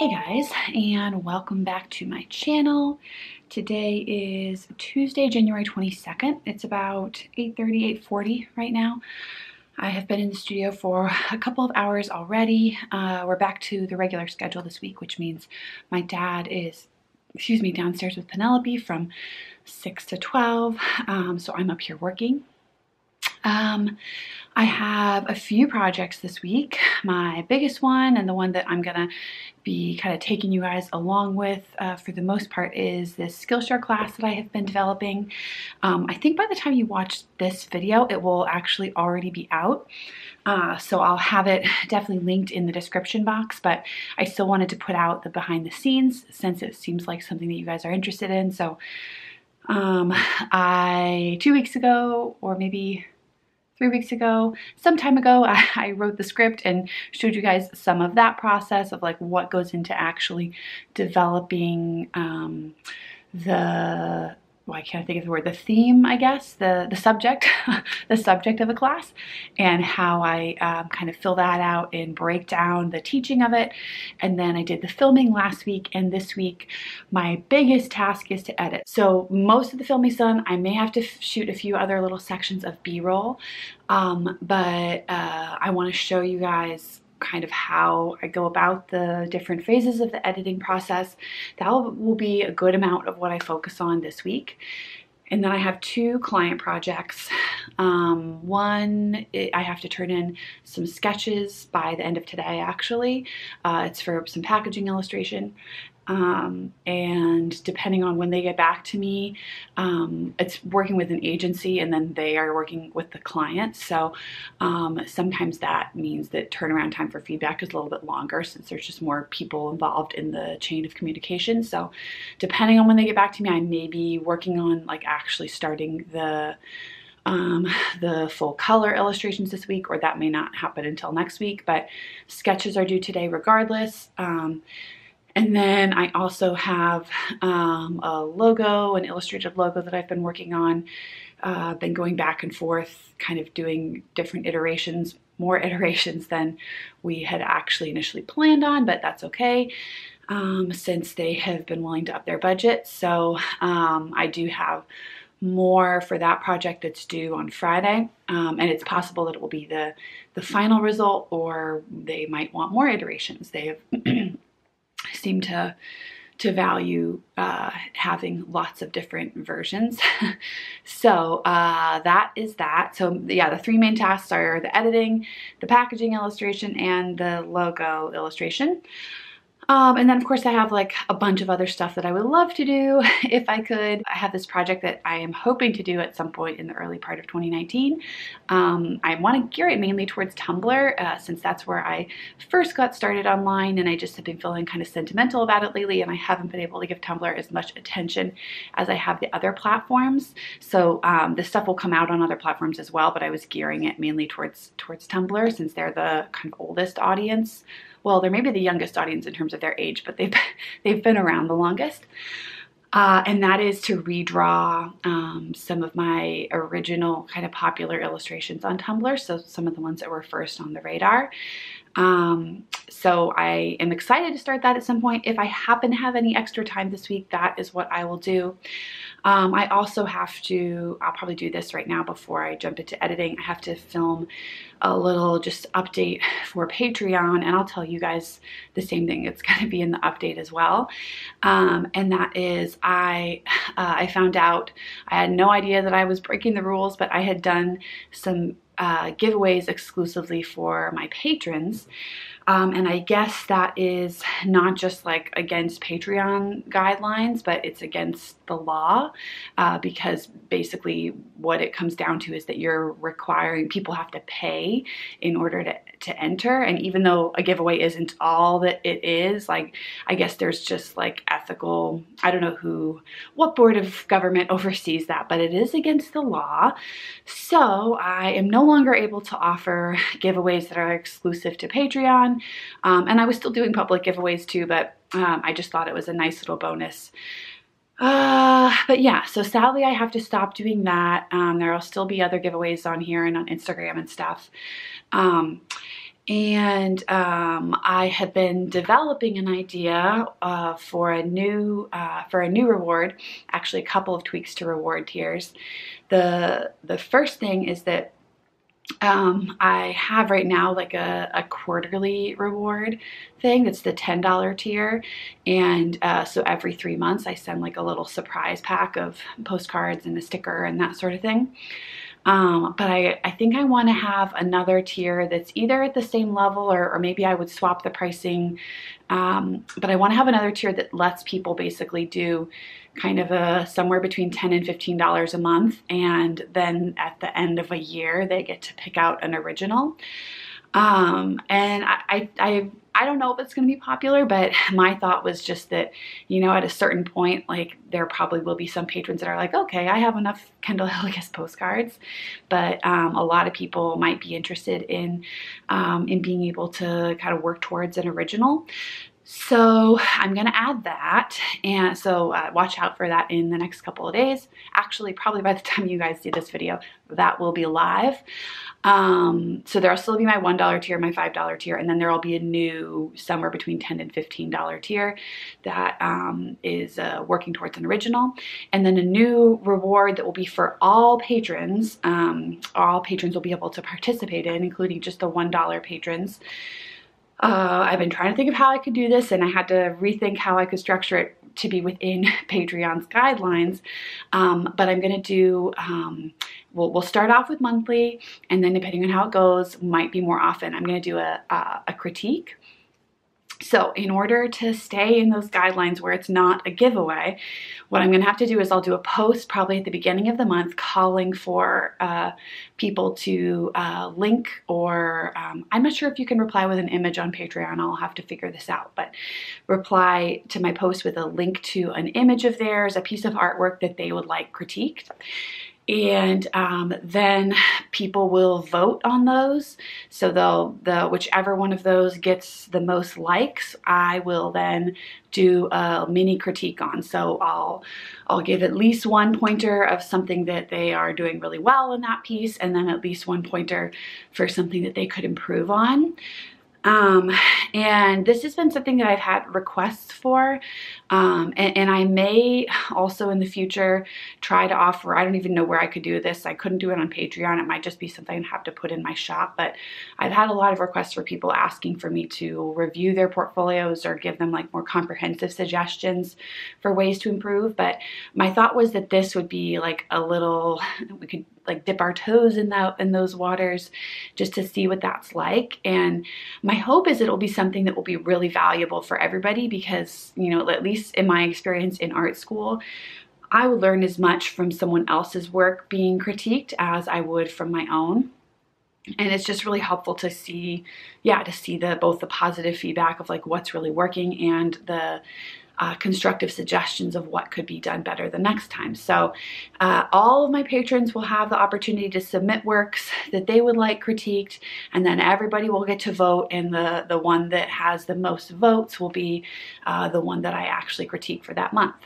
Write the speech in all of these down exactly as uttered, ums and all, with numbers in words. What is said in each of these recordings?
Hey guys, and welcome back to my channel. Today is Tuesday, January twenty-second. It's about eight thirty, eight forty right now. I have been in the studio for a couple of hours already. Uh, we're back to the regular schedule this week, which means my dad is, excuse me, downstairs with Penelope from six to twelve, um, so I'm up here working. Um, I have a few projects this week. My biggest one, and the one that I'm gonna be kind of taking you guys along with uh, for the most part, is this Skillshare class that I have been developing. Um, I think by the time you watch this video, it will actually already be out. Uh, so I'll have it definitely linked in the description box, but I still wanted to put out the behind the scenes since it seems like something that you guys are interested in. So um, I, two weeks ago, or maybe three weeks ago, some time ago, I, I wrote the script and showed you guys some of that process of like what goes into actually developing um, the, well, I can't think of the word, the theme, I guess, the, the subject, the subject of a class, and how I um, kind of fill that out and break down the teaching of it. And then I did the filming last week, and this week my biggest task is to edit. So most of the filming's done. I may have to shoot a few other little sections of B-roll, um, but uh, I want to show you guys kind of how I go about the different phases of the editing process. That will be a good amount of what I focus on this week. And then I have two client projects. Um, one, it, I have to turn in some sketches by the end of today, actually. Uh, it's for some packaging illustration. Um, and depending on when they get back to me, um, it's working with an agency and then they are working with the client. So um, sometimes that means that turnaround time for feedback is a little bit longer since there's just more people involved in the chain of communication. So depending on when they get back to me, I may be working on like actually starting the um, the full color illustrations this week, or that may not happen until next week, but sketches are due today regardless. Um, And then I also have um, a logo, an illustrated logo that I've been working on. Uh, been going back and forth, kind of doing different iterations, more iterations than we had actually initially planned on, but that's okay um, since they have been willing to up their budget. So um, I do have more for that project that's due on Friday, um, and it's possible that it will be the, the final result, or they might want more iterations. They have seem to to value uh, having lots of different versions. So uh, that is that. So yeah, the three main tasks are the editing, the packaging illustration, and the logo illustration. Um, and then of course I have like a bunch of other stuff that I would love to do if I could. I have this project that I am hoping to do at some point in the early part of twenty nineteen. Um, I want to gear it mainly towards Tumblr uh, since that's where I first got started online, and I just have been feeling kind of sentimental about it lately, and I haven't been able to give Tumblr as much attention as I have the other platforms. So um, this stuff will come out on other platforms as well, but I was gearing it mainly towards, towards Tumblr since they're the kind of oldest audience. Well, they're maybe the youngest audience in terms of their age, but they've, they've been around the longest. Uh, and that is to redraw um, some of my original kind of popular illustrations on Tumblr, so some of the ones that were first on the radar. Um, so I am excited to start that at some point. If I happen to have any extra time this week, that is what I will do. Um, I also have to, I'll probably do this right now before I jump into editing. I have to film a little just update for Patreon, and I'll tell you guys the same thing. It's going to be in the update as well. Um, and that is I, uh, I found out, I had no idea that I was breaking the rules, but I had done some Uh, giveaways exclusively for my patrons. Um, and I guess that is not just like against Patreon guidelines, but it's against the law uh, because basically what it comes down to is that you're requiring people have to pay in order to, to enter. And even though a giveaway isn't all that it is, like I guess there's just like ethical, I don't know who, what board of government oversees that, but it is against the law. So I am no longer able to offer giveaways that are exclusive to Patreon. Um, and I was still doing public giveaways too, but um, I just thought it was a nice little bonus. Uh, but yeah, so sadly I have to stop doing that. Um, there will still be other giveaways on here and on Instagram and stuff. Um, And um, I had been developing an idea uh, for a new uh, for a new reward, actually a couple of tweaks to reward tiers. The the first thing is that um, I have right now like a, a quarterly reward thing. It's the ten dollar tier, and uh, so every three months I send like a little surprise pack of postcards and a sticker and that sort of thing. Um, but I, I think I want to have another tier that's either at the same level, or, or maybe I would swap the pricing. Um, but I want to have another tier that lets people basically do kind of a somewhere between ten and fifteen dollars a month. And then at the end of a year, they get to pick out an original. Um, and I, I, I, I don't know if it's going to be popular, but my thought was just that, you know, at a certain point, like there probably will be some patrons that are like, okay, I have enough Kendyll Hillegas postcards, but, um, a lot of people might be interested in, um, in being able to kind of work towards an original. So I'm going to add that. And so uh, watch out for that in the next couple of days. Actually, probably by the time you guys see this video, that will be live. Um, so there'll still be my one dollar tier, my five dollar tier, and then there'll be a new somewhere between ten and fifteen dollar tier that um, is uh, working towards an original. And then a new reward that will be for all patrons. Um, all patrons will be able to participate in, including just the one dollar patrons. Uh, I've been trying to think of how I could do this, and I had to rethink how I could structure it to be within Patreon's guidelines. Um, but I'm going to do, um, we'll, we'll start off with monthly, and then depending on how it goes, might be more often. I'm going to do a, a, a critique. So in order to stay in those guidelines where it's not a giveaway, what I'm going to have to do is I'll do a post probably at the beginning of the month calling for uh, people to uh, link, or um, I'm not sure if you can reply with an image on Patreon. I'll have to figure this out, but reply to my post with a link to an image of theirs, a piece of artwork that they would like critiqued. And um, then people will vote on those. So they'll, the, whichever one of those gets the most likes, I will then do a mini critique on. So I'll, I'll give at least one pointer of something that they are doing really well in that piece, and then at least one pointer for something that they could improve on. Um, and this has been something that I've had requests for, um, and, and I may also in the future try to offer, I don't even know where I could do this. I couldn't do it on Patreon. It might just be something I'd have to put in my shop, but I've had a lot of requests for people asking for me to review their portfolios or give them like more comprehensive suggestions for ways to improve. But my thought was that this would be like a little, we could like dip our toes in that, in those waters just to see what that's like. And my hope is it'll be something that will be really valuable for everybody, because, you know, at least in my experience in art school, I would learn as much from someone else's work being critiqued as I would from my own. And it's just really helpful to see, yeah, to see the, both the positive feedback of like what's really working and the Uh, constructive suggestions of what could be done better the next time. So uh, all of my patrons will have the opportunity to submit works that they would like critiqued, and then everybody will get to vote, and the, the one that has the most votes will be uh, the one that I actually critique for that month.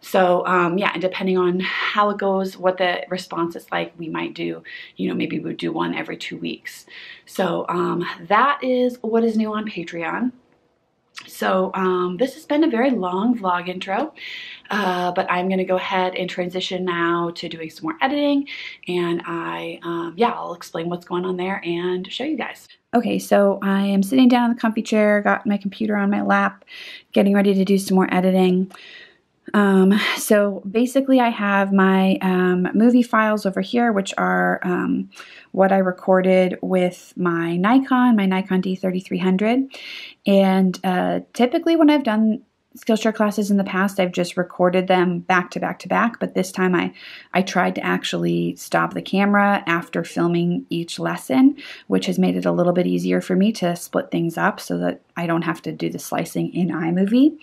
So um, yeah, and depending on how it goes, what the response is like, we might do, you know, maybe we'll do one every two weeks. So um, that is what is new on Patreon. So um, this has been a very long vlog intro, uh, but I'm going to go ahead and transition now to doing some more editing, and I, um, yeah, I'll explain what's going on there and show you guys. Okay, so I am sitting down in the comfy chair, got my computer on my lap, getting ready to do some more editing. Um, so basically I have my, um, movie files over here, which are, um, what I recorded with my Nikon, my Nikon D thirty-three hundred. And, uh, typically when I've done Skillshare classes in the past, I've just recorded them back to back to back, but this time I, I tried to actually stop the camera after filming each lesson, which has made it a little bit easier for me to split things up so that I don't have to do the slicing in iMovie.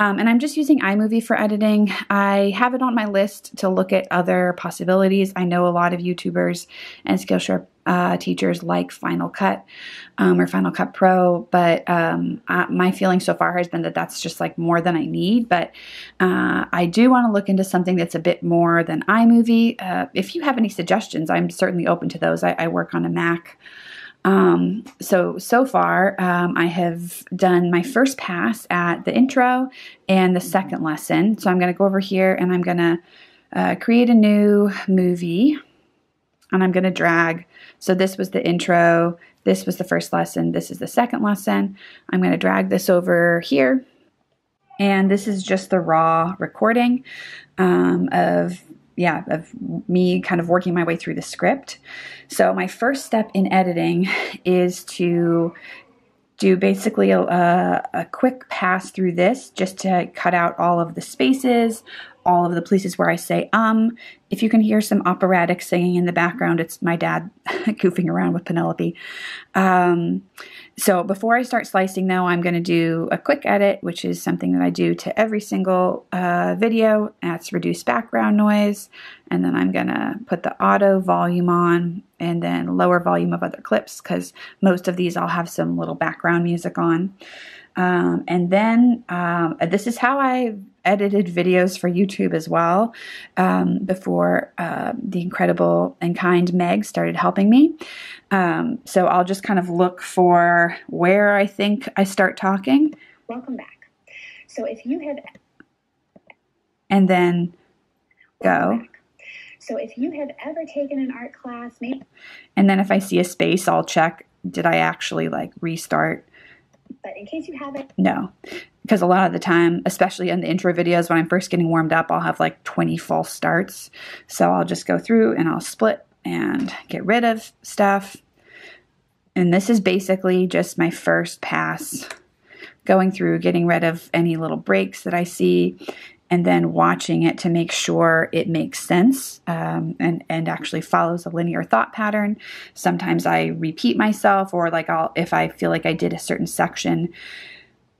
Um, and I'm just using iMovie for editing. I have it on my list to look at other possibilities. I know a lot of YouTubers and Skillshare Uh, teachers like Final Cut um, or Final Cut Pro, but um, I, my feeling so far has been that that's just like more than I need, but uh, I do want to look into something that's a bit more than iMovie. Uh, if you have any suggestions, I'm certainly open to those. I, I work on a Mac, Um, so, so far, um, I have done my first pass at the intro and the second lesson. So I'm going to go over here and I'm going to uh, create a new movie, and I'm going to drag. So this was the intro. This was the first lesson. This is the second lesson. I'm going to drag this over here. And this is just the raw recording um, of, yeah, of me kind of working my way through the script. So my first step in editing is to do basically a, a quick pass through this just to cut out all of the spaces, all of the places where I say, um, if you can hear some operatic singing in the background, it's my dad goofing around with Penelope. Um, so before I start slicing though, I'm going to do a quick edit, which is something that I do to every single uh, video. That's reduce background noise. And then I'm going to put the auto volume on and then lower volume of other clips, because most of these I'll have some little background music on. Um, and then um, this is how I edited videos for YouTube as well, um, before uh, the incredible and kind Meg started helping me. Um, so I'll just kind of look for where I think I start talking. Welcome back. So if you have... And then go. So if you have ever taken an art class, maybe... And then if I see a space, I'll check, did I actually like restart? But in case you haven't... No, because a lot of the time, especially in the intro videos, when I'm first getting warmed up, I'll have like twenty false starts. So I'll just go through and I'll split and get rid of stuff. And this is basically just my first pass, going through, getting rid of any little breaks that I see, and then watching it to make sure it makes sense um, and, and actually follows a linear thought pattern. Sometimes I repeat myself, or like I'll, if I feel like I did a certain section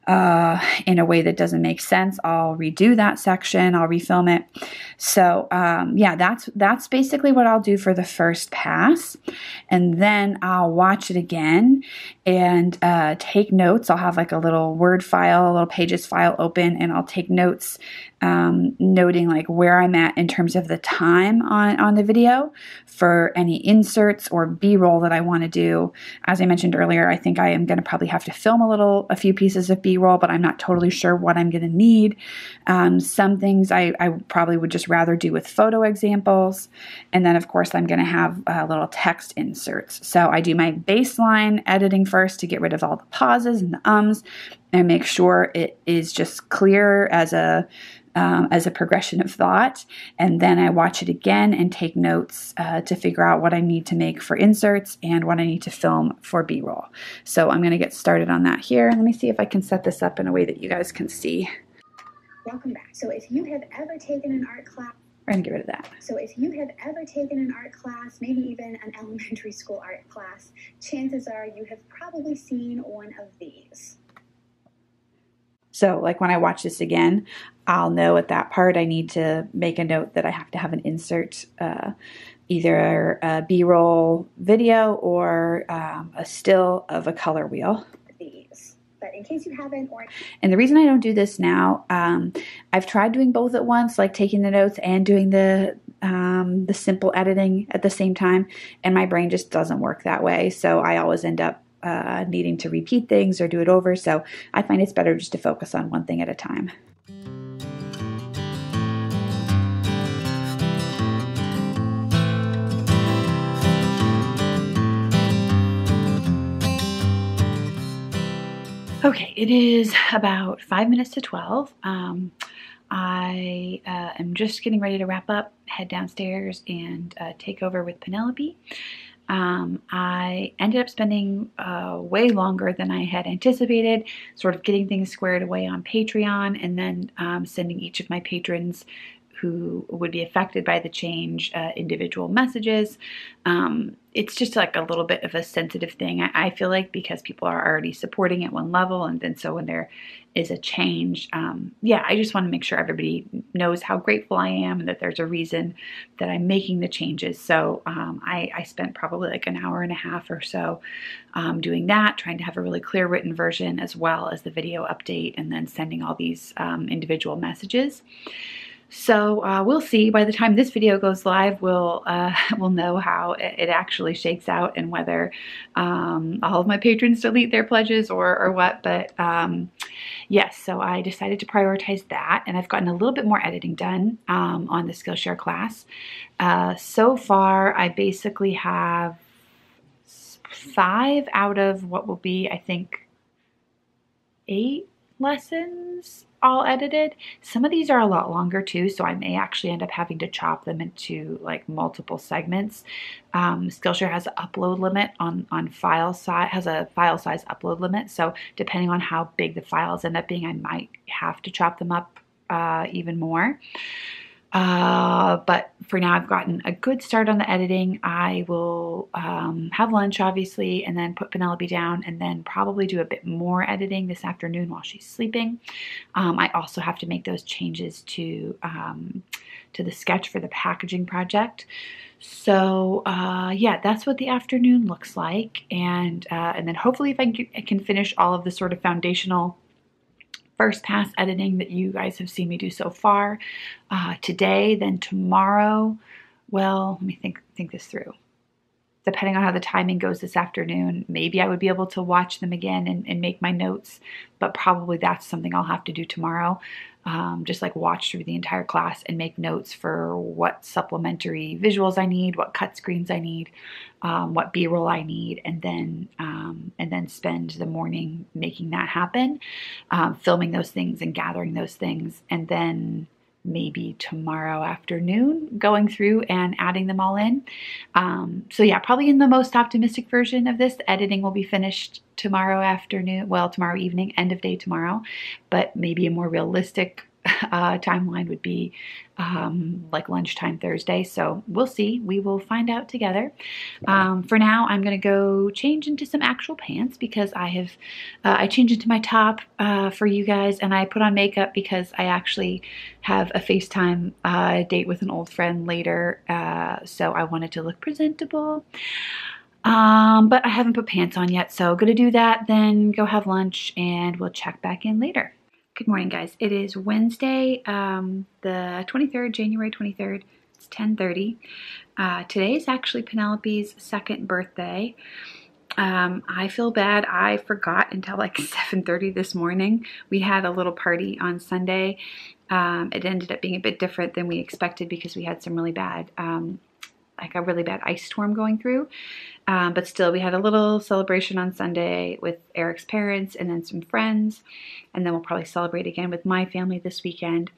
uh, in a way that doesn't make sense, I'll redo that section, I'll refilm it. So um, yeah, that's, that's basically what I'll do for the first pass. And then I'll watch it again and uh, take notes. I'll have like a little Word file, a little Pages file open, and I'll take notes, Um, noting like where I'm at in terms of the time on, on the video for any inserts or B-roll that I want to do. As I mentioned earlier, I think I am going to probably have to film a little, a few pieces of B-roll, but I'm not totally sure what I'm going to need. Um, some things I, I probably would just rather do with photo examples. And then of course I'm going to have uh, little text inserts. So I do my baseline editing first to get rid of all the pauses and the ums and make sure it is just clear as a Um, as a progression of thought, and then I watch it again and take notes uh, to figure out what I need to make for inserts and what I need to film for B-roll. So I'm going to get started on that here. Let me see if I can set this up in a way that you guys can see. Welcome back. So if you have ever taken an art class, we're going to get rid of that. So if you have ever taken an art class, maybe even an elementary school art class, chances are you have probably seen one of these. So like when I watch this again, I'll know at that part I need to make a note that I have to have an insert, uh, either a B-roll video or um, a still of a color wheel. But in case you haven't, or and the reason I don't do this now, um, I've tried doing both at once, like taking the notes and doing the um, the simple editing at the same time, and my brain just doesn't work that way. So I always end up Uh, needing to repeat things or do it over. So I find it's better just to focus on one thing at a time. Okay, it is about five minutes to twelve. Um, I uh, am just getting ready to wrap up, head downstairs and uh, take over with Penelope. Um, I ended up spending uh, way longer than I had anticipated, sort of getting things squared away on Patreon, and then um, sending each of my patrons who would be affected by the change uh, individual messages. Um, it's just like a little bit of a sensitive thing, I, I feel like, because people are already supporting at one level, and then so when there is a change, um, yeah, I just want to make sure everybody knows how grateful I am and that there's a reason that I'm making the changes. So um, I, I spent probably like an hour and a half or so um, doing that, trying to have a really clear written version as well as the video update, and then sending all these um, individual messages. So uh, we'll see. By the time this video goes live, we'll uh, we'll know how it actually shakes out and whether um, all of my patrons delete their pledges or, or what. But um, yes, so I decided to prioritize that, and I've gotten a little bit more editing done um, on the Skillshare class. Uh, so far, I basically have five out of what will be, I think, eight lessons all edited. Some of these are a lot longer too, so I may actually end up having to chop them into like multiple segments. Um, Skillshare has an upload limit on, on file size, has a file size upload limit. So depending on how big the files end up being, I might have to chop them up uh, even more. Uh, but for now, I've gotten a good start on the editing. I will um, have lunch, obviously, and then put Penelope down, and then probably do a bit more editing this afternoon while she's sleeping. Um, I also have to make those changes to um, to the sketch for the packaging project. So uh, yeah, that's what the afternoon looks like, and uh, and then hopefully, if I can, I can finish all of the sort of foundational first pass editing that you guys have seen me do so far uh, today, then tomorrow, well, let me think think this through. Depending on how the timing goes this afternoon, maybe I would be able to watch them again and, and make my notes, but probably that's something I'll have to do tomorrow. Um, just like watch through the entire class and make notes for what supplementary visuals I need, what cut screens I need, um, what B-roll I need, and then um, and then spend the morning making that happen, um, filming those things and gathering those things, and then maybe tomorrow afternoon going through and adding them all in. Um, so yeah, probably in the most optimistic version of this, the editing will be finished tomorrow afternoon, well, tomorrow evening, end of day tomorrow, but maybe a more realistic uh, timeline would be um, like lunchtime Thursday. So we'll see. We will find out together. Um, for now, I'm going to go change into some actual pants because I have, uh, I changed into my top uh, for you guys, and I put on makeup because I actually have a FaceTime uh, date with an old friend later. Uh, so I wanted to look presentable. Um, but I haven't put pants on yet. So going to do that, then go have lunch, and we'll check back in later. Good morning, guys. It is Wednesday, um, the twenty-third, January twenty-third. It's ten thirty. Uh, today is actually Penelope's second birthday. Um, I feel bad. I forgot until like seven thirty this morning. We had a little party on Sunday. Um, it ended up being a bit different than we expected because we had some really bad, um, like a really bad ice storm going through. Um, but still, we had a little celebration on Sunday with Eric's parents and then some friends. And then we'll probably celebrate again with my family this weekend.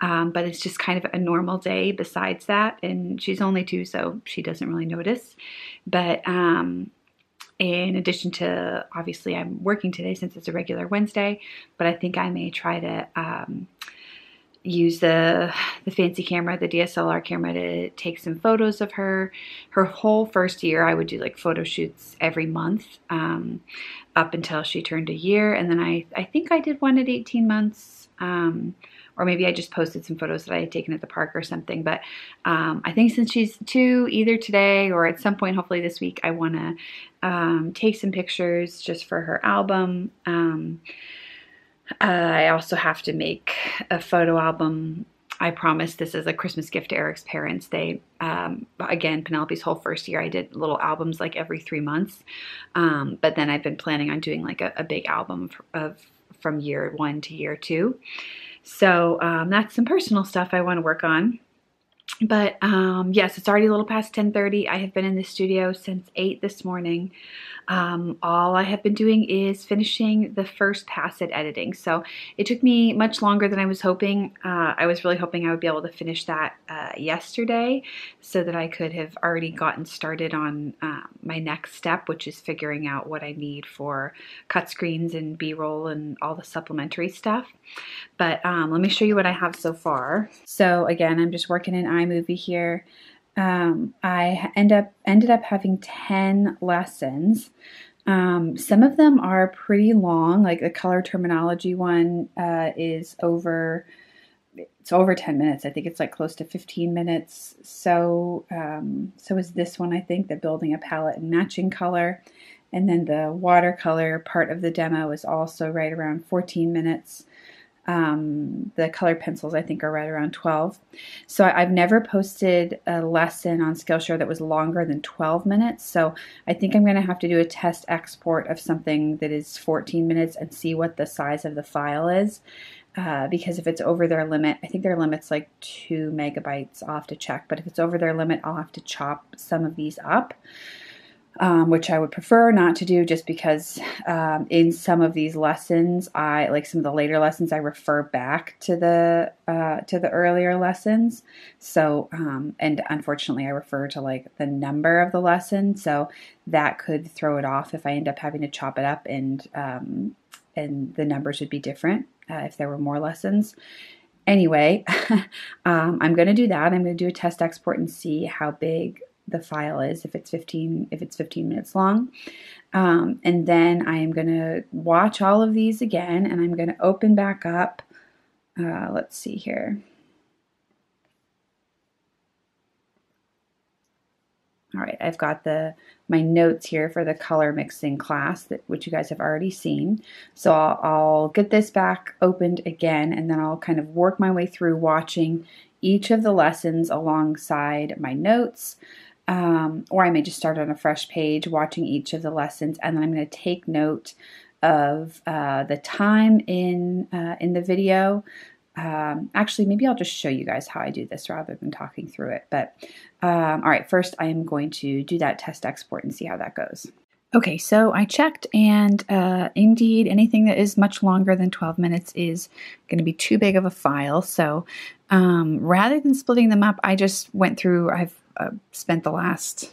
Um, but it's just kind of a normal day besides that. And she's only two, so she doesn't really notice. But um, in addition to, obviously, I'm working today since it's a regular Wednesday. But I think I may try to Um, use the the fancy camera, the D S L R camera, to take some photos of her. Her whole first year, I would do like photo shoots every month um, up until she turned a year. And then I, I think I did one at eighteen months, um, or maybe I just posted some photos that I had taken at the park or something. But um, I think since she's two, either today or at some point, hopefully this week, I want to um, take some pictures just for her album. Um, Uh, I also have to make a photo album. I promised this is a Christmas gift to Eric's parents. They, um, again, Penelope's whole first year, I did little albums like every three months. Um, but then I've been planning on doing like a, a big album of, of from year one to year two. So um, that's some personal stuff I want to work on. But um, yes, it's already a little past ten thirty. I have been in the studio since eight this morning. Um, all I have been doing is finishing the first pass at editing. So it took me much longer than I was hoping. Uh, I was really hoping I would be able to finish that uh, yesterday so that I could have already gotten started on uh, my next step, which is figuring out what I need for cut screens and B-roll and all the supplementary stuff. But um, let me show you what I have so far. So again, I'm just working in iMovie here. Um, I end up ended up having ten lessons. Um, some of them are pretty long, like the color terminology one uh, is over. It's over ten minutes. I think it's like close to fifteen minutes. So um, so is this one. I think the building a palette and matching color, and then the watercolor part of the demo is also right around fourteen minutes. Um, the color pencils, I think, are right around twelve. So I, I've never posted a lesson on Skillshare that was longer than twelve minutes. So I think I'm going to have to do a test export of something that is fourteen minutes and see what the size of the file is. Uh, because if it's over their limit, I think their limit's like two megabytes. I'll have to check. But if it's over their limit, I'll have to chop some of these up. Um, which I would prefer not to do, just because um, in some of these lessons, I like some of the later lessons, I refer back to the uh, to the earlier lessons. So, um, and unfortunately, I refer to like the number of the lesson, so that could throw it off if I end up having to chop it up, and um, and the numbers would be different uh, if there were more lessons. Anyway, um, I'm going to do that. I'm going to do a test export and see how big the file is, if it's fifteen, if it's fifteen minutes long. Um, and then I am going to watch all of these again, and I'm going to open back up. Uh, let's see here. All right, I've got the my notes here for the color mixing class, that which you guys have already seen. So I'll, I'll get this back opened again, and then I'll kind of work my way through watching each of the lessons alongside my notes. Um, or I may just start on a fresh page watching each of the lessons, and then I'm going to take note of uh, the time in, uh, in the video. Um, actually, maybe I'll just show you guys how I do this rather than talking through it. But um, all right, first I am going to do that test export and see how that goes. Okay, so I checked, and uh, indeed anything that is much longer than twelve minutes is going to be too big of a file. So um, rather than splitting them up, I just went through, I've uh, spent the last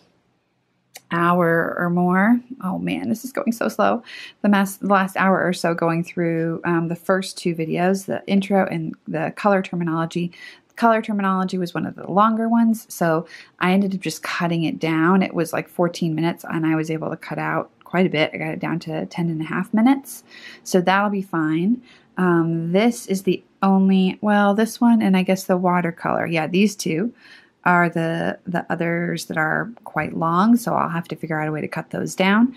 hour or more, oh man, this is going so slow, the, mass, the last hour or so going through um, the first two videos, the intro and the color terminology. Color terminology was one of the longer ones, so I ended up just cutting it down. It was like fourteen minutes, and I was able to cut out quite a bit. I got it down to ten and a half minutes, so that'll be fine. Um, this is the only, well, this one, and I guess the watercolor. Yeah, these two are the, the others that are quite long, so I'll have to figure out a way to cut those down.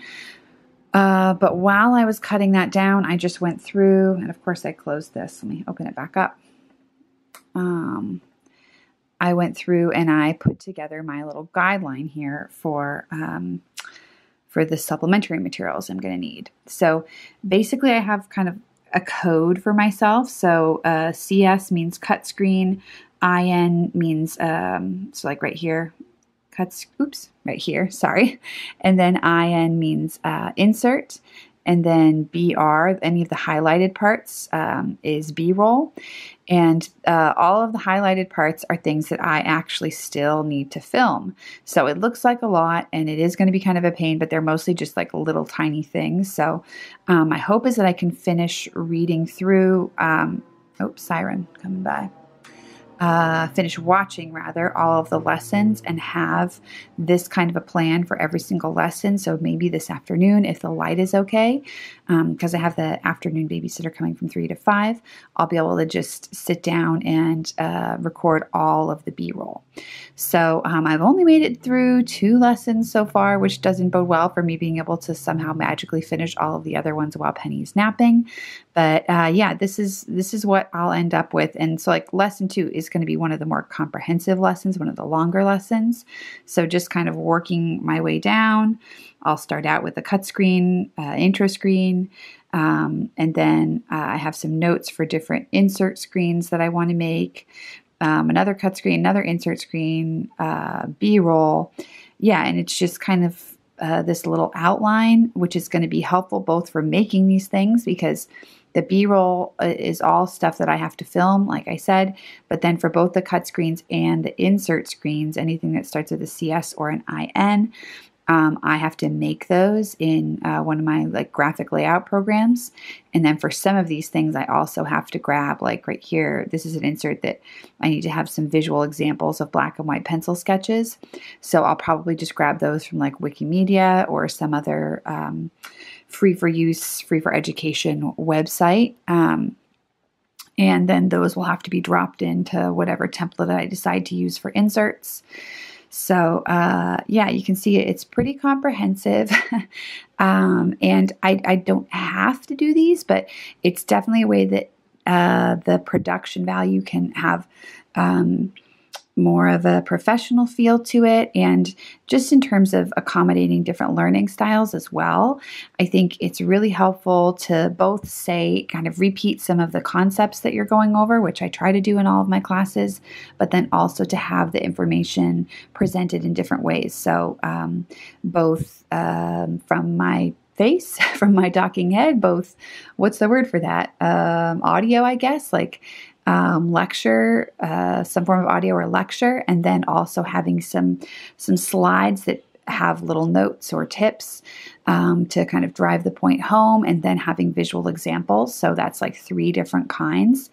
Uh, but while I was cutting that down, I just went through, and of course I closed this. Let me open it back up. Um, I went through and I put together my little guideline here for, um, for the supplementary materials I'm going to need. So basically I have kind of a code for myself. So, uh, C S means cut screen. I N means, um, so like right here, cuts, oops, right here, sorry. And then I N means, uh, insert. And then B R, any of the highlighted parts, um, is B-roll. And uh, all of the highlighted parts are things that I actually still need to film. So it looks like a lot, and it is going to be kind of a pain, but they're mostly just like little tiny things. So um, my hope is that I can finish reading through, um, oops, siren coming by. Uh, finish watching rather all of the lessons and have this kind of a plan for every single lesson. So maybe this afternoon, if the light is okay, because um, I have the afternoon babysitter coming from three to five, I'll be able to just sit down and uh, record all of the B-roll. So um, I've only made it through two lessons so far, which doesn't bode well for me being able to somehow magically finish all of the other ones while Penny's napping. But uh, yeah, this is this is what I'll end up with. And so like lesson two is going to be one of the more comprehensive lessons, one of the longer lessons. So just kind of working my way down. I'll start out with a cut screen, uh, intro screen, um, and then uh, I have some notes for different insert screens that I want to make. Um, another cut screen, another insert screen, uh, B-roll. Yeah, and it's just kind of uh, this little outline, which is going to be helpful both for making these things, because the B-roll is all stuff that I have to film, like I said, but then for both the cut screens and the insert screens, anything that starts with a C S or an I N, um, I have to make those in uh, one of my like graphic layout programs. And then for some of these things, I also have to grab, like right here, this is an insert that I need to have some visual examples of black and white pencil sketches. So I'll probably just grab those from like Wikimedia or some other um, free for use, free for education website. Um, and then those will have to be dropped into whatever template I decide to use for inserts. So uh, yeah, you can see it's pretty comprehensive. um, and I, I don't have to do these, but it's definitely a way that Uh, the production value can have um, more of a professional feel to it, and just in terms of accommodating different learning styles as well. I think it's really helpful to both say, kind of repeat some of the concepts that you're going over, which I try to do in all of my classes, but then also to have the information presented in different ways. So um, both um, from my face, from my talking head, both, what's the word for that? Um, audio, I guess, like Um, lecture, uh, some form of audio or lecture, and then also having some some slides that have little notes or tips um, to kind of drive the point home, and then having visual examples. So that's like three different kinds.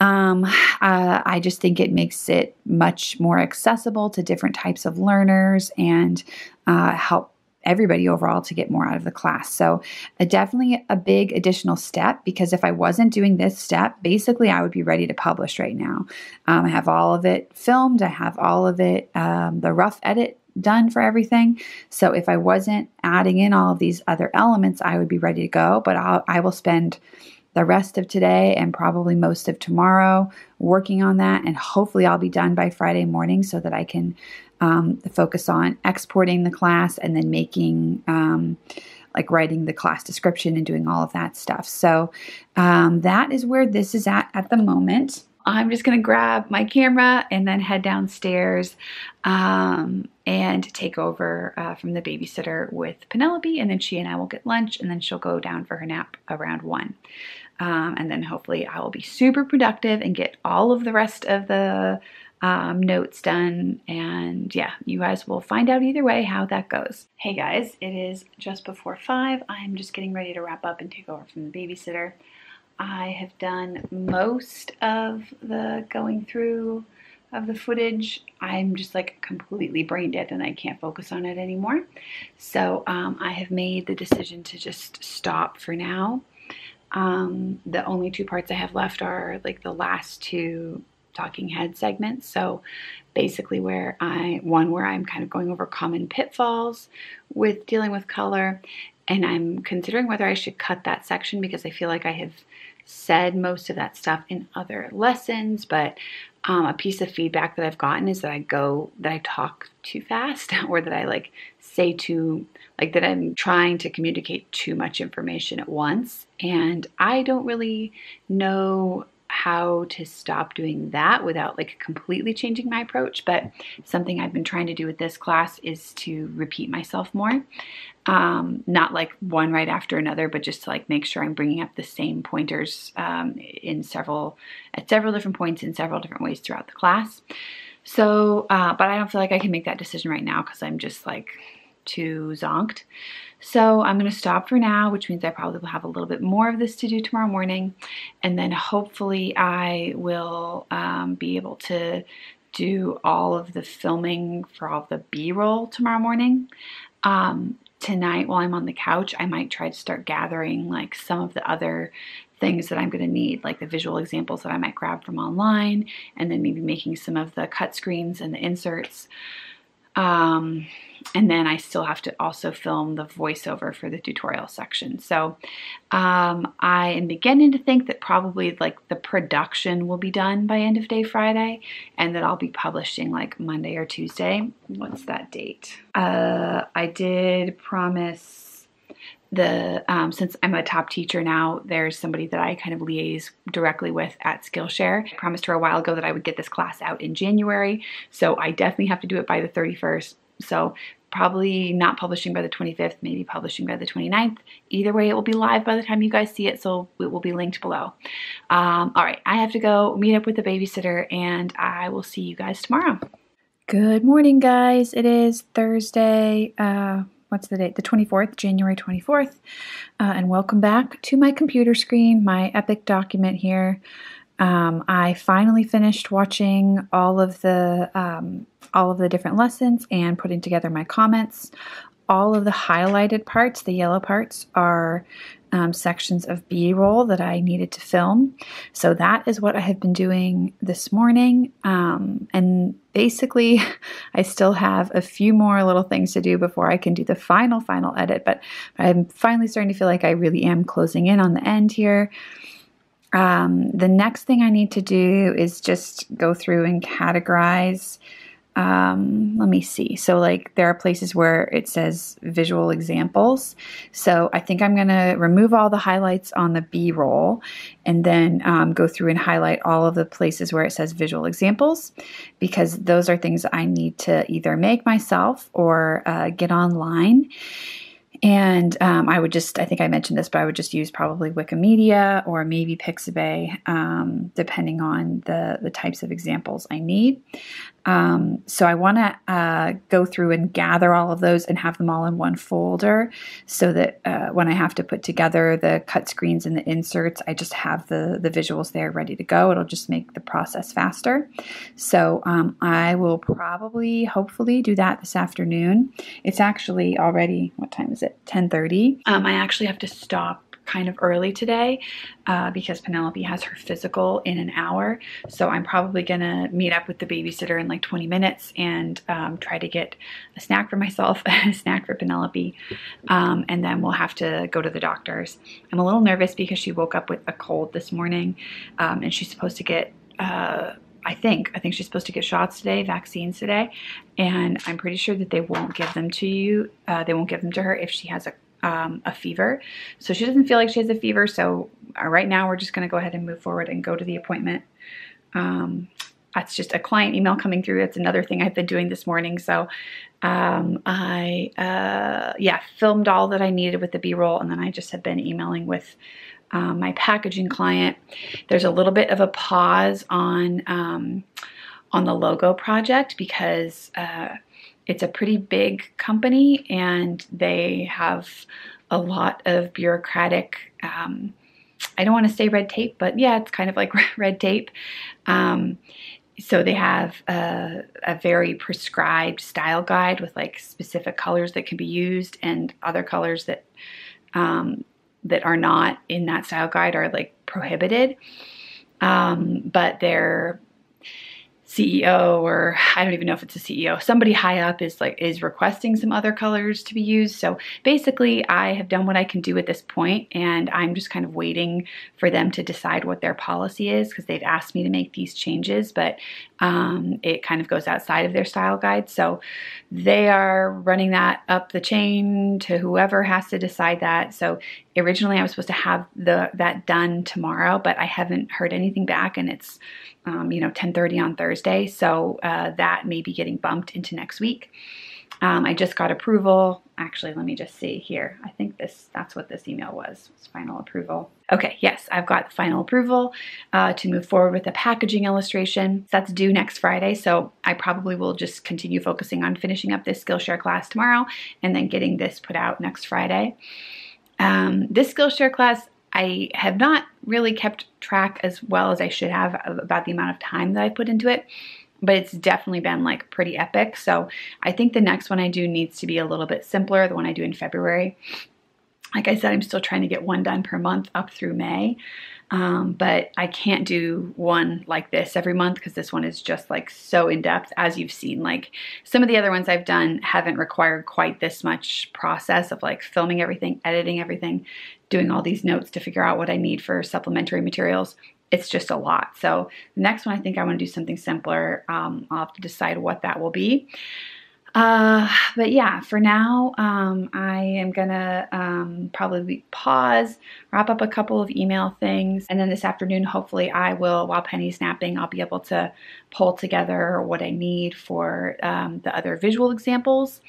Um, uh, I just think it makes it much more accessible to different types of learners, and uh, help everybody overall to get more out of the class. So uh, definitely a big additional step, because if I wasn't doing this step, basically I would be ready to publish right now. Um, I have all of it filmed. I have all of it, um, the rough edit done for everything. So if I wasn't adding in all of these other elements, I would be ready to go. But I'll, I will spend the rest of today and probably most of tomorrow working on that. And hopefully I'll be done by Friday morning so that I can um, focus on exporting the class and then making, um, like writing the class description and doing all of that stuff. So um, that is where this is at at the moment. I'm just going to grab my camera and then head downstairs um, and take over uh, from the babysitter with Penelope, and then she and I will get lunch, and then she'll go down for her nap around one. Um, and then hopefully I will be super productive and get all of the rest of the um, notes done. And yeah, you guys will find out either way how that goes. Hey guys, it is just before five. I'm just getting ready to wrap up and take over from the babysitter. I have done most of the going through of the footage. I'm just like completely brain dead and I can't focus on it anymore. So um, I have made the decision to just stop for now. Um, the only two parts I have left are like the last two talking head segments. So basically where I, one where I'm kind of going over common pitfalls with dealing with color, and I'm considering whether I should cut that section because I feel like I have said most of that stuff in other lessons. But um, a piece of feedback that I've gotten is that I go, that I talk too fast, or that I like say too, like that I'm trying to communicate too much information at once. And I don't really know how to stop doing that without like completely changing my approach. But something I've been trying to do with this class is to repeat myself more. Um, not like one right after another, but just to like make sure I'm bringing up the same pointers um, in several, at several different points in several different ways throughout the class. So, uh, but I don't feel like I can make that decision right now because I'm just like too zonked. So I'm going to stop for now, which means I probably will have a little bit more of this to do tomorrow morning. And then hopefully I will um, be able to do all of the filming for all of the B-roll tomorrow morning. Um, tonight while I'm on the couch, I might try to start gathering like some of the other things that I'm going to need, like the visual examples that I might grab from online, and then maybe making some of the cut screens and the inserts. Um, and then I still have to also film the voiceover for the tutorial section. So, um, I am beginning to think that probably like the production will be done by end of day Friday, and that I'll be publishing like Monday or Tuesday. What's that date? Uh, I did promise the, um, since I'm a top teacher now, there's somebody that I kind of liaise directly with at Skillshare. I promised her a while ago that I would get this class out in January. So I definitely have to do it by the thirty-first. So probably not publishing by the twenty-fifth, maybe publishing by the twenty-ninth. Either way, it will be live by the time you guys see it, so it will be linked below. Um, all right, I have to go meet up with the babysitter, and I will see you guys tomorrow. Good morning, guys. It is Thursday. Uh, what's the date? The twenty-fourth, January twenty-fourth. Uh, and welcome back to my computer screen, my epic document here. Um, I finally finished watching all of the um, all of the different lessons and putting together my comments. All of the highlighted parts, the yellow parts, are um, sections of B-roll that I needed to film. So that is what I have been doing this morning. Um, and basically, I still have a few more little things to do before I can do the final, final edit. But I'm finally starting to feel like I really am closing in on the end here. Um, the next thing I need to do is just go through and categorize. Um, let me see. So like there are places where it says visual examples. So I think I'm going to remove all the highlights on the B-roll and then um, go through and highlight all of the places where it says visual examples, because those are things I need to either make myself or uh, get online. And um, I would just, I think I mentioned this, but I would just use probably Wikimedia or maybe Pixabay, um, depending on the, the types of examples I need. Um, so I want to uh, go through and gather all of those and have them all in one folder so that uh, when I have to put together the cut screens and the inserts, I just have the, the visuals there ready to go. It'll just make the process faster. So um, I will probably, hopefully, do that this afternoon. It's actually already, what time is it? ten thirty. Um, I actually have to stop kind of early today uh, because Penelope has her physical in an hour. So I'm probably going to meet up with the babysitter in like twenty minutes and um, try to get a snack for myself, a snack for Penelope. Um, and then we'll have to go to the doctor's. I'm a little nervous because she woke up with a cold this morning um, and she's supposed to get uh, I think, I think she's supposed to get shots today, vaccines today, and I'm pretty sure that they won't give them to you, uh, they won't give them to her if she has a, um, a fever. So she doesn't feel like she has a fever, so uh, right now we're just going to go ahead and move forward and go to the appointment. Um, that's just a client email coming through. That's another thing I've been doing this morning, so um, I, uh, yeah, filmed all that I needed with the B-roll, and then I just have been emailing with Um, my packaging client. There's a little bit of a pause on um, on the logo project because uh, it's a pretty big company and they have a lot of bureaucratic, um, I don't want to say red tape, but yeah, it's kind of like red tape. Um, so they have a, a very prescribed style guide with like specific colors that can be used and other colors that um, that are not in that style guide are like prohibited. Um, but their C E O, or I don't even know if it's a C E O, somebody high up is like, is requesting some other colors to be used. So basically I have done what I can do at this point, and I'm just kind of waiting for them to decide what their policy is, because they've asked me to make these changes, but um, it kind of goes outside of their style guide. So they are running that up the chain to whoever has to decide that. So originally I was supposed to have the that done tomorrow, but I haven't heard anything back, and it's um, you know, ten thirty on Thursday, so uh, that may be getting bumped into next week. Um, I just got approval. Actually, let me just see here. I think this that's what this email was, was final approval. Okay, yes, I've got final approval uh, to move forward with the packaging illustration. That's due next Friday, so I probably will just continue focusing on finishing up this Skillshare class tomorrow and then getting this put out next Friday. Um, this Skillshare class, I have not really kept track as well as I should have about the amount of time that I put into it, but it's definitely been like pretty epic. So I think the next one I do needs to be a little bit simpler, the one I do in February. Like I said, I'm still trying to get one done per month up through May, um, but I can't do one like this every month because this one is just like so in-depth, as you've seen. Like some of the other ones I've done haven't required quite this much process of like filming everything, editing everything, doing all these notes to figure out what I need for supplementary materials. It's just a lot. So the next one, I think I want to do something simpler. Um, I'll have to decide what that will be. Uh, but yeah, for now, um, I am gonna, um, probably pause, wrap up a couple of email things. And then this afternoon, hopefully I will, while Penny's napping, I'll be able to pull together what I need for, um, the other visual examples.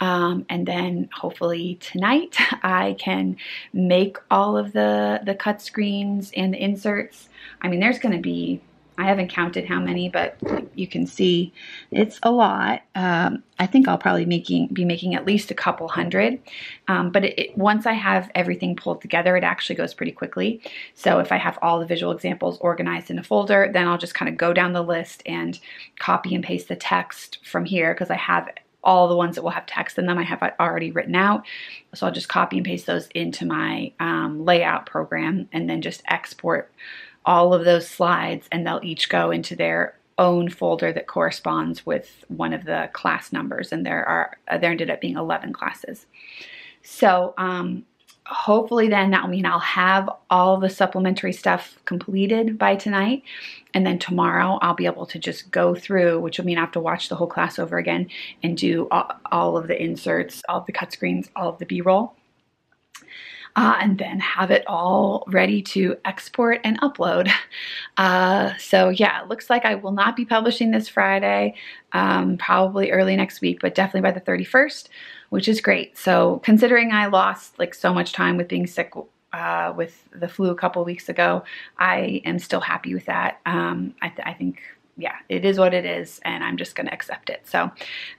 Um, and then hopefully tonight I can make all of the, the cut screens and the inserts. I mean, there's going to be, I haven't counted how many, but you can see it's a lot. Um, I think I'll probably making, be making at least a couple hundred. Um, but it, it, once I have everything pulled together, it actually goes pretty quickly. So if I have all the visual examples organized in a folder, then I'll just kind of go down the list and copy and paste the text from here, because I have all the ones that will have text in them I have already written out. So I'll just copy and paste those into my um, layout program and then just export all of those slides, and they'll each go into their own folder that corresponds with one of the class numbers. And there are, there ended up being eleven classes. So um, hopefully then that will mean I'll have all the supplementary stuff completed by tonight. And then tomorrow I'll be able to just go through, which will mean I have to watch the whole class over again and do all, all of the inserts, all of the cut screens, all of the B-roll. Uh, and then have it all ready to export and upload. Uh, so yeah, it looks like I will not be publishing this Friday, um, probably early next week, but definitely by the thirty-first, which is great. So considering I lost like so much time with being sick uh, with the flu a couple weeks ago, I am still happy with that. Um, I, th I think, yeah, it is what it is, and I'm just gonna accept it. So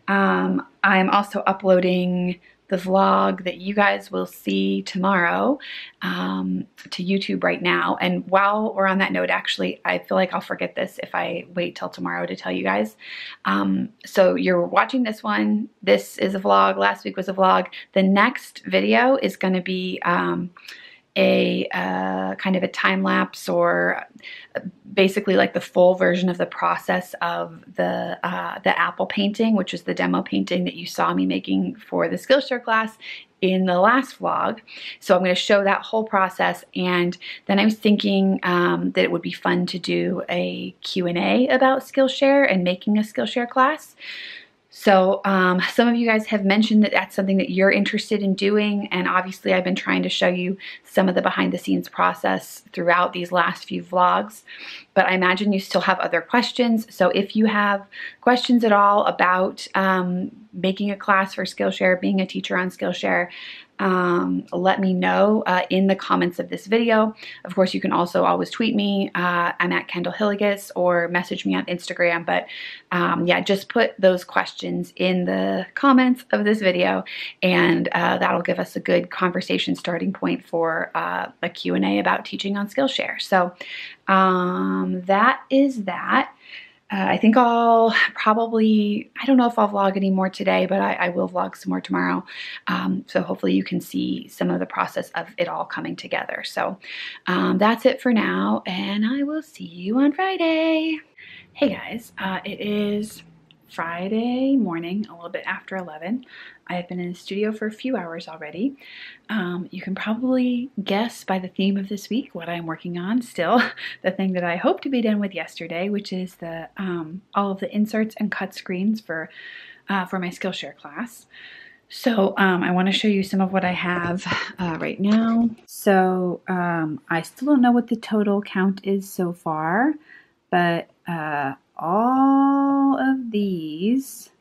um, I'm also uploading the vlog that you guys will see tomorrow um, to YouTube right now. And while we're on that note, actually, I feel like I'll forget this if I wait till tomorrow to tell you guys. Um, so you're watching this one. This is a vlog. Last week was a vlog. The next video is going to be um, a uh, kind of a time lapse, or basically like the full version of the process of the uh, the apple painting, which is the demo painting that you saw me making for the Skillshare class in the last vlog. So I'm going to show that whole process, and then I was thinking um, that it would be fun to do a Q and A about Skillshare and making a Skillshare class. So um, some of you guys have mentioned that that's something that you're interested in doing, and obviously I've been trying to show you some of the behind the scenes process throughout these last few vlogs, but I imagine you still have other questions. So if you have questions at all about um, making a class for Skillshare, being a teacher on Skillshare, um, let me know uh, in the comments of this video. Of course, you can also always tweet me. Uh, I'm at Kendyll Hillegas, or message me on Instagram. But um, yeah, just put those questions in the comments of this video, and uh, that'll give us a good conversation starting point for uh, a Q and A about teaching on Skillshare. So um, that is that. Uh, I think I'll probably, I don't know if I'll vlog any more today, but I, I will vlog some more tomorrow. Um, so hopefully you can see some of the process of it all coming together. So um, that's it for now, and I will see you on Friday. Hey guys, uh, it is Friday morning, a little bit after eleven. I have been in the studio for a few hours already. Um, you can probably guess by the theme of this week what I'm working on still. The thing that I hope to be done with yesterday, which is the um, all of the inserts and cut screens for, uh, for my Skillshare class. So um, I want to show you some of what I have uh, right now. So um, I still don't know what the total count is so far, but uh, all of these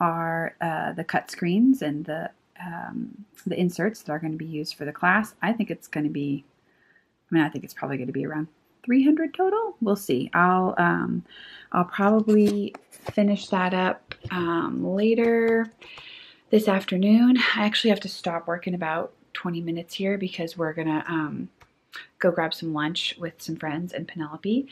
are uh, the cut screens and the um, the inserts that are going to be used for the class. I think it's going to be, I mean, I think it's probably going to be around three hundred total. We'll see. I'll um, I'll probably finish that up um, later this afternoon. I actually have to stop work in about twenty minutes here because we're gonna um, go grab some lunch with some friends and Penelope.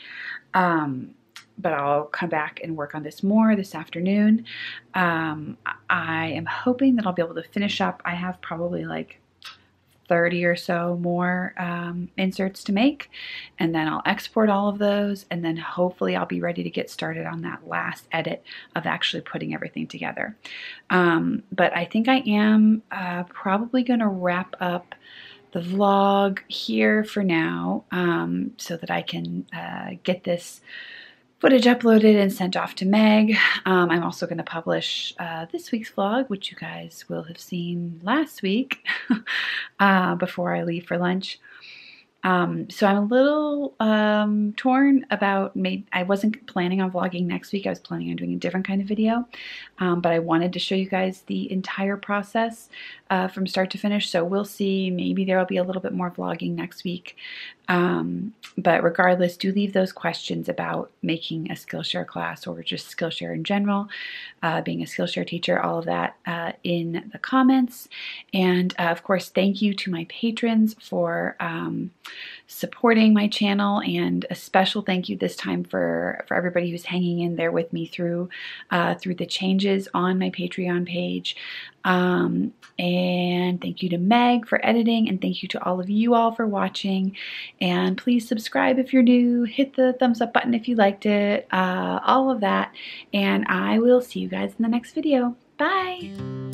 Um, but I'll come back and work on this more this afternoon. Um, I am hoping that I'll be able to finish up. I have probably like thirty or so more um, inserts to make, and then I'll export all of those, and then hopefully I'll be ready to get started on that last edit of actually putting everything together. Um, but I think I am uh, probably gonna wrap up the vlog here for now, um, so that I can uh, get this footage uploaded and sent off to Meg. Um, I'm also going to publish uh, this week's vlog, which you guys will have seen last week uh, before I leave for lunch. Um, so I'm a little um, torn about, maybe I wasn't planning on vlogging next week. I was planning on doing a different kind of video, um, but I wanted to show you guys the entire process uh, from start to finish. So we'll see. Maybe there will be a little bit more vlogging next week. Um, but regardless, do leave those questions about making a Skillshare class, or just Skillshare in general, uh, being a Skillshare teacher, all of that uh, in the comments. And uh, of course, thank you to my patrons for um, supporting my channel, and a special thank you this time for, for everybody who's hanging in there with me through, uh, through the changes on my Patreon page. Um, and thank you to Meg for editing, and thank you to all of you all for watching. And please subscribe if you're new, hit the thumbs up button if you liked it, uh, all of that. And I will see you guys in the next video. Bye.